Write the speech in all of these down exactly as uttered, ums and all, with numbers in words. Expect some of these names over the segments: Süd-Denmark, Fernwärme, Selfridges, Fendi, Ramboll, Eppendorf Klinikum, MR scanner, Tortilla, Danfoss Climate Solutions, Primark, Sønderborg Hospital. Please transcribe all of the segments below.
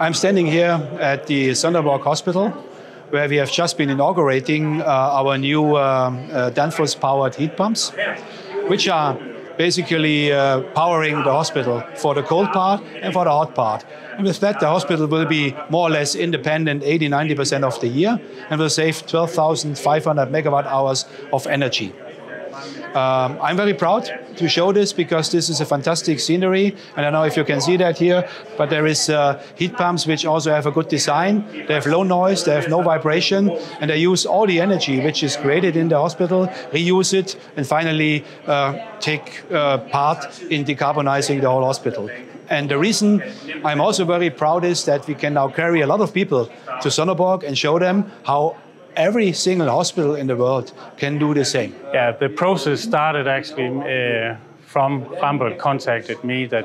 I'm standing here at the Sønderborg Hospital, where we have just been inaugurating uh, our new uh, uh, Danfoss-powered heat pumps, which are basically uh, powering the hospital for the cold part and for the hot part. And with that, the hospital will be more or less independent eighty to ninety percent of the year and will save twelve thousand five hundred megawatt hours of energy. Um, I'm very proud to show this because this is a fantastic scenery. I don't know if you can see that here, but there is uh, heat pumps which also have a good design. They have low noise, they have no vibration, and they use all the energy which is created in the hospital, reuse it, and finally uh, take uh, part in decarbonizing the whole hospital. And the reason I'm also very proud is that we can now carry a lot of people to Sønderborg and show them how every single hospital in the world can do the same. Yeah, the process started actually uh, from Ramboll contacted me that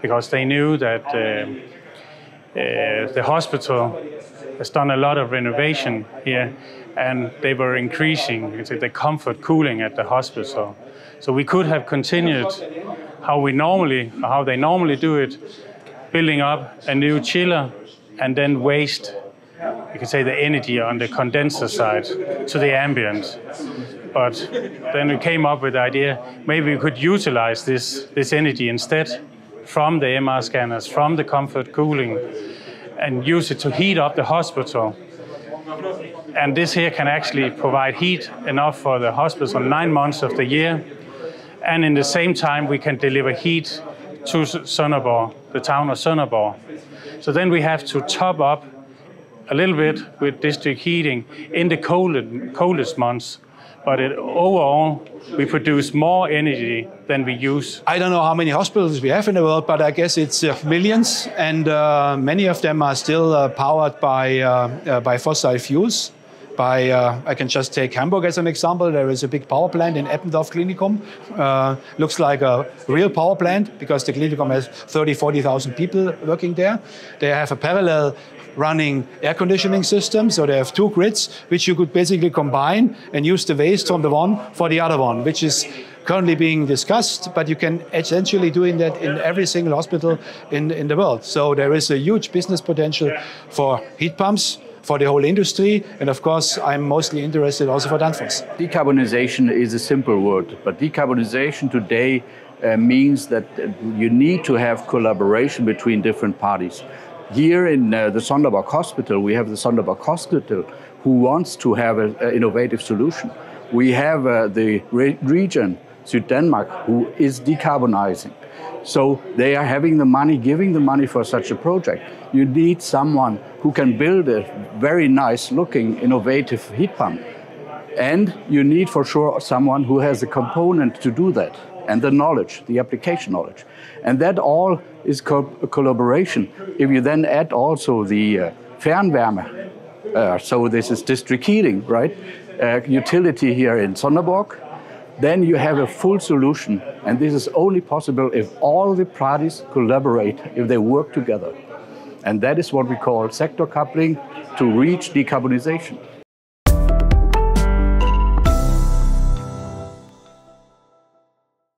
because they knew that uh, uh, the hospital has done a lot of renovation here, and they were increasing the comfort cooling at the hospital. So we could have continued how we normally, how they normally do it, building up a new chiller and then waste. You can say the energy on the condenser side to the ambient. But then we came up with the idea, maybe we could utilize this, this energy instead from the M R scanners, from the comfort cooling, and use it to heat up the hospital. And this here can actually provide heat enough for the hospital nine months of the year. And in the same time, we can deliver heat to Sønderborg, the town of Sønderborg. So then we have to top up a little bit with district heating in the cold, coldest months, but it, overall we produce more energy than we use. I don't know how many hospitals we have in the world, but I guess it's uh, millions, and uh, many of them are still uh, powered by, uh, uh, by fossil fuels. By, uh, I can just take Hamburg as an example. There is a big power plant in Eppendorf Klinikum. Uh, looks like a real power plant because the Klinikum has thirty, forty thousand people working there. They have a parallel running air conditioning system. So they have two grids, which you could basically combine and use the waste from the one for the other one, which is currently being discussed, but you can essentially do that in every single hospital in, in the world. So there is a huge business potential for heat pumps, for the whole industry, and of course I'm mostly interested also for Danfoss. Decarbonization is a simple word, but decarbonization today uh, means that you need to have collaboration between different parties. Here in uh, the Sønderborg Hospital, we have the Sønderborg Hospital who wants to have an innovative solution. We have uh, the re region, Süd-Denmark, who is decarbonizing. So they are having the money, giving the money for such a project. You need someone who can build a very nice looking, innovative heat pump. And you need for sure someone who has the component to do that and the knowledge, the application knowledge. And that all is co collaboration. If you then add also the uh, Fernwärme, uh, so this is district heating, right? Uh, utility here in Sønderborg. Then you have a full solution, and this is only possible if all the parties collaborate, if they work together. And that is what we call sector coupling to reach decarbonization.